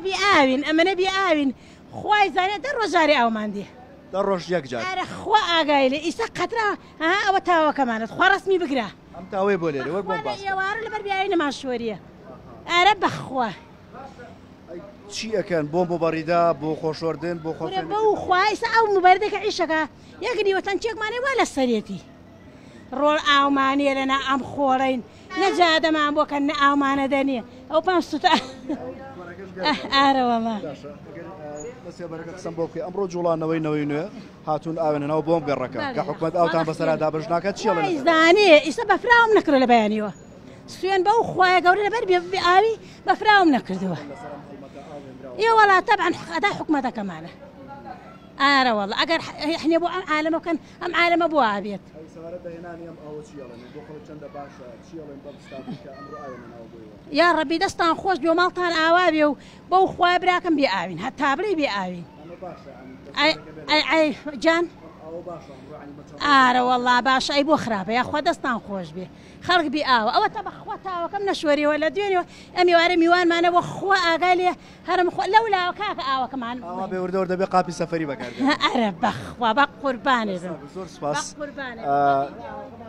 نبي آوين أما نبي آوين خوای زنی در روز جاری آماندی. در روز یک جار. اره خواه آگاهیه. ایسا قطره آها و تا و کمانت خواه رسمی بگیره. هم تا وی بوله. وی بوم باست. یه وارو لبر بیاین ماشوریه. اره بخواه. چی اکن بوم مبارده بو خوشوردن بو خوف. اره بو خواه ایسا آو مبارده که عیشکه یکی وطن چیک مانی ولی سریتی. رول آمانی لنا آم خورین نجاد ما بو کن آمان دنیا. او پام سوت. اره وام. بس يا بركة سنبوك أمر جولان نوين هاتون آوين ناو بوم قرركا كحكمة أو تام بسرعة دابرجناك تشيلنا. إزداني إيش بفراهم نكر لبيانيو سوين بو خوايا قوري لبير بآوي بفراهم نكر دوا. إيه والله طبعا أداء حكمتها كمانة. آره والله أجر إحنا بو أم عالم وكان أم عالم أبو عابيت. يا ربي دستان خوش بيو مالطان آوابي وبو خواه براكم بيآوين هالتابري بيآوين أي جان آره والله باشا أي بو خرابة يا خوا دستان خوش بي خلق بيآو أو تبا خواه وكم نشوري ولا ديوني أمي واري ميوان ما أنا وخوا أغالي هرم خوا لولا وكاك آو كمان آوابي ورد ورد بقابي سفري بكار أرى بخوا بقرباني بقرباني